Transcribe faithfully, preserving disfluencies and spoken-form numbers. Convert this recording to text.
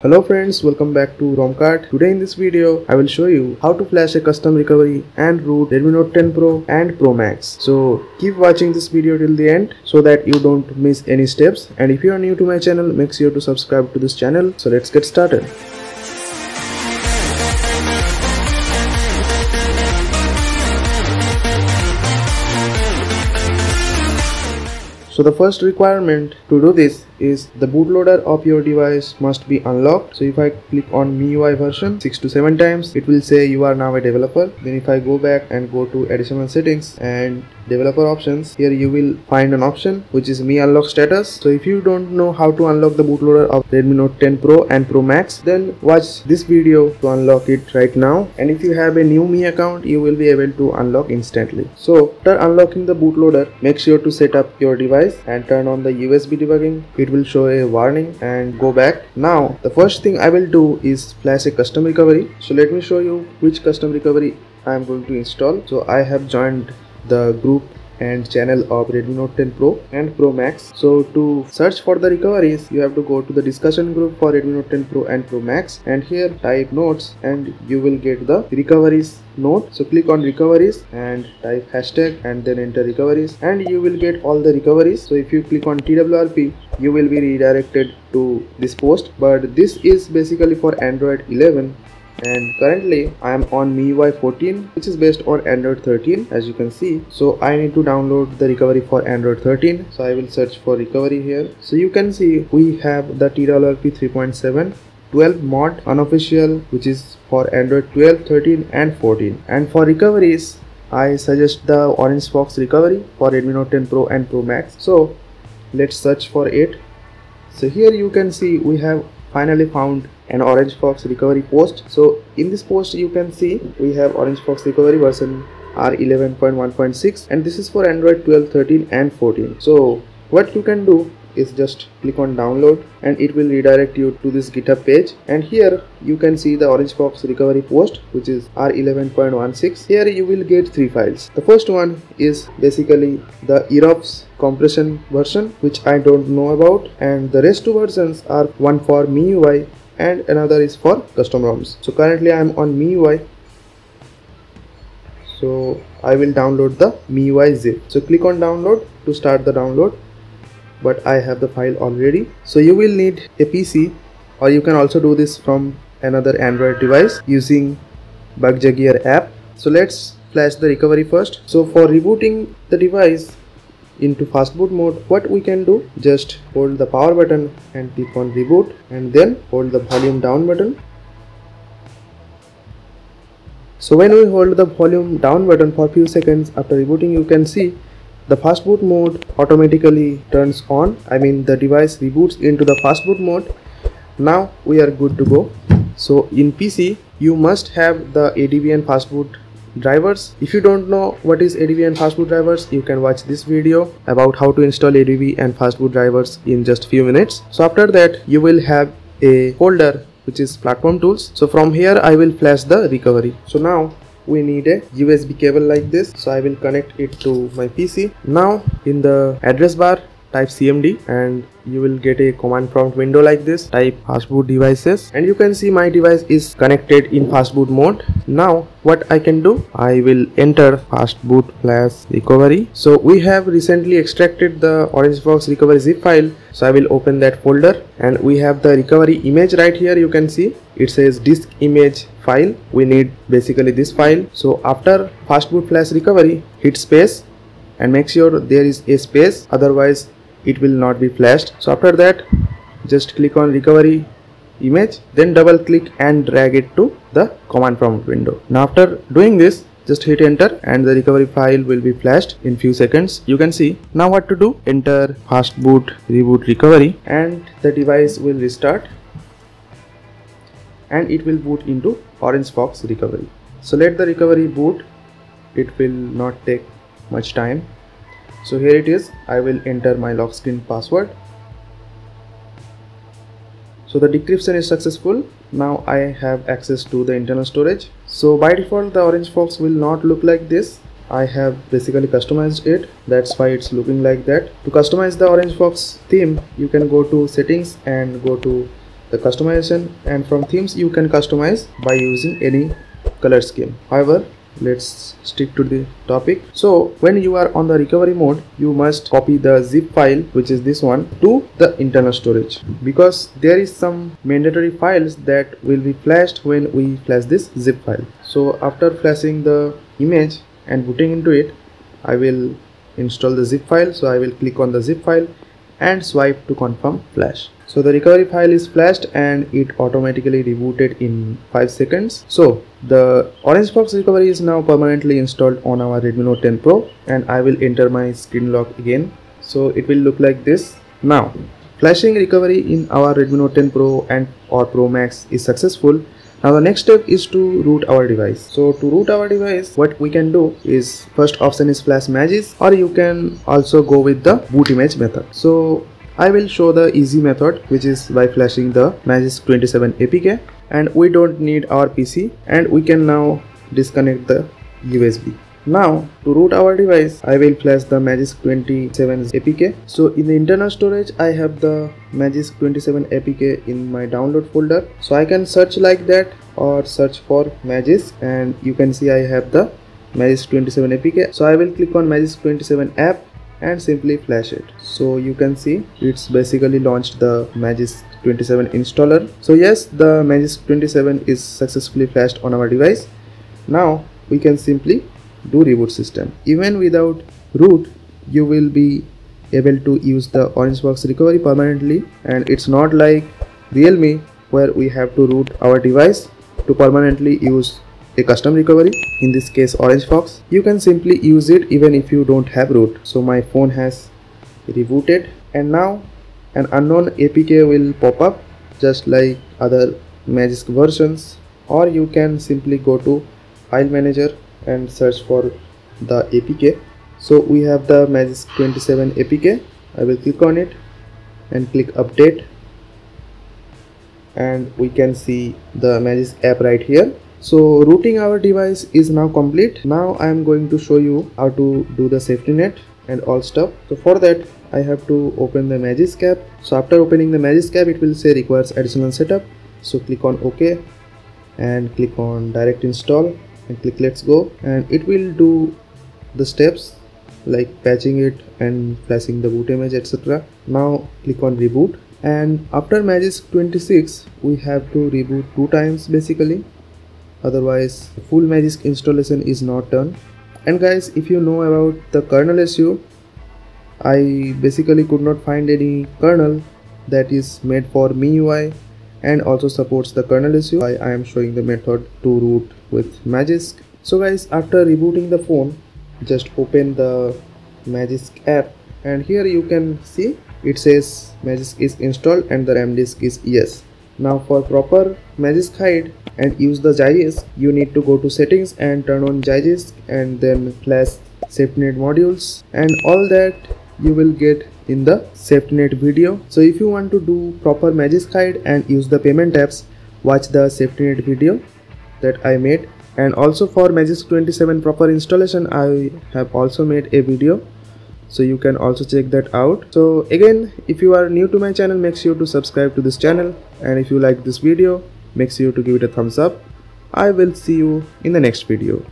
Hello friends, welcome back to ROMkart. Today in this video, I will show you how to flash a custom recovery and root Redmi Note ten Pro and Pro Max. So keep watching this video till the end so that you don't miss any steps. And if you are new to my channel, make sure to subscribe to this channel. So let's get started. So the first requirement to do this is the bootloader of your device must be unlocked. So if I click on M I U I version six to seven times, it will say you are now a developer. Then if I go back and go to additional settings and developer options, here you will find an option which is Mi Unlock Status. So if you don't know how to unlock the bootloader of Redmi Note ten Pro and Pro Max, then watch this video to unlock it right now. And if you have a new Mi account, you will be able to unlock instantly. So after unlocking the bootloader, make sure to set up your device and turn on the U S B debugging. It will show a warning and go back. Now the first thing I will do is flash a custom recovery. So let me show you which custom recovery I am going to install. So I have joined the group and channel of Redmi Note ten Pro and Pro Max. So to search for the recoveries, you have to go to the discussion group for Redmi Note ten Pro and Pro Max, and here type notes and you will get the recoveries note. So click on recoveries and type hashtag and then enter recoveries, and you will get all the recoveries. So if you click on T W R P, you will be redirected to this post, but this is basically for Android eleven. And currently I am on M I U I fourteen, which is based on Android thirteen, as you can see. So I need to download the recovery for Android thirteen. So I will search for recovery here. So you can see we have the T W R P three point seven twelve mod unofficial, which is for Android twelve, thirteen and fourteen. And for recoveries, I suggest the OrangeFox recovery for Redmi Note ten Pro and Pro Max. So let's search for it. So here you can see we have finally found an OrangeFox recovery post. So in this post you can see we have OrangeFox recovery version R eleven point one point six, and this is for Android twelve, thirteen and fourteen. So what you can do is just click on download and it will redirect you to this GitHub page, and here you can see the OrangeFox recovery post, which is R eleven point one six. Here you will get three files. The first one is basically the E R O F S compression version, which I don't know about, and the rest two versions are one for M I U I and another is for custom ROMs. So currently I am on M I U I, so I will download the M I U I zip. So click on download to start the download, but I have the file already. So you will need a P C, or you can also do this from another Android device using BugJuggler app. So let's flash the recovery first. So for rebooting the device into fastboot mode, what we can do, just hold the power button and click on reboot, and then hold the volume down button. So when we hold the volume down button for few seconds after rebooting, you can see the fastboot mode automatically turns on. I mean the device reboots into the fastboot mode. Now we are good to go. So in P C you must have the A D B and fastboot drivers. If you don't know what is A D B and fastboot drivers, you can watch this video about how to install A D B and fastboot drivers in just few minutes. So after that you will have a folder which is platform tools. So from here I will flash the recovery. So now we need a U S B cable like this. So I will connect it to my P C. Now in the address bar type C M D and you will get a command prompt window like this. Type fastboot devices and you can see my device is connected in fastboot mode. Now what I can do, I will enter fastboot flash recovery. So we have recently extracted the OrangeFox recovery zip file, so I will open that folder and we have the recovery image right here. You can see it says disk image file. We need basically this file. So after fastboot flash recovery, hit space and make sure there is a space, otherwise it will not be flashed. So after that just click on recovery image, then double click and drag it to the command prompt window. Now after doing this, just hit enter and the recovery file will be flashed in few seconds. You can see. Now what to do, enter fastboot reboot recovery and the device will restart and it will boot into OrangeFox recovery. So let the recovery boot, it will not take much time. So here it is. I will enter my lock screen password. So the decryption is successful. Now I have access to the internal storage. So by default the OrangeFox will not look like this. I have basically customized it, that's why it's looking like that. To customize the OrangeFox theme, you can go to settings and go to the customization, and from themes you can customize by using any color scheme. However, let's stick to the topic. So when you are on the recovery mode, you must copy the zip file, which is this one, to the internal storage, because there is some mandatory files that will be flashed when we flash this zip file. So after flashing the image and booting into it, I will install the zip file. So I will click on the zip file and swipe to confirm flash. So the recovery file is flashed and it automatically rebooted in five seconds. So the OrangeFox recovery is now permanently installed on our Redmi Note ten Pro, and I will enter my screen lock again. So it will look like this. Now flashing recovery in our Redmi Note ten Pro and or Pro Max is successful. Now the next step is to root our device. So to root our device, what we can do is, first option is flash Magisk, or you can also go with the boot image method. So I will show the easy method, which is by flashing the Magisk twenty-seven A P K, and we don't need our P C, and we can now disconnect the U S B. Now to root our device, I will flash the Magisk twenty-seven A P K. So in the internal storage, I have the Magisk twenty-seven A P K in my download folder. So I can search like that or search for Magisk, and you can see I have the Magisk twenty-seven A P K. So I will click on Magisk twenty-seven app and simply flash it. So you can see it's basically launched the Magisk twenty-seven installer. So yes, the Magisk twenty-seven is successfully flashed on our device. Now we can simply do reboot system. Even without root, you will be able to use the OrangeFox recovery permanently, and it's not like Realme where we have to root our device to permanently use a custom recovery. In this case OrangeFox, you can simply use it even if you don't have root. So my phone has rebooted, and now an unknown A P K will pop up just like other Magisk versions, or you can simply go to file manager and search for the A P K. So we have the Magisk twenty-seven A P K. I will click on it and click update, and we can see the Magisk app right here. So rooting our device is now complete. Now I am going to show you how to do the safety net and all stuff. So for that, I have to open the Magisk app. So after opening the Magisk app, it will say requires additional setup. So click on OK and click on direct install and click let's go, and it will do the steps like patching it and flashing the boot image, et cetera. Now click on reboot, and after Magisk twenty-six we have to reboot two times basically. Otherwise the full Magisk installation is not done. And guys, if you know about the kernel issue, I basically could not find any kernel that is made for M I U I and also supports the kernel issue. I, I am showing the method to root with Magisk. So guys, after rebooting the phone, just open the Magisk app, and here you can see it says Magisk is installed and the RAM disk is yes. Now for proper Magisk hide and use the Zygisk, you need to go to settings and turn on Zygisk, and then flash SafetyNet modules, and all that you will get in the SafetyNet video. So if you want to do proper Magisk hide and use the payment apps, watch the SafetyNet video that I made. And also for Magisk twenty-seven proper installation, I have also made a video, so you can also check that out. So again, if you are new to my channel, make sure to subscribe to this channel, and if you like this video, make sure to give it a thumbs up. I will see you in the next video.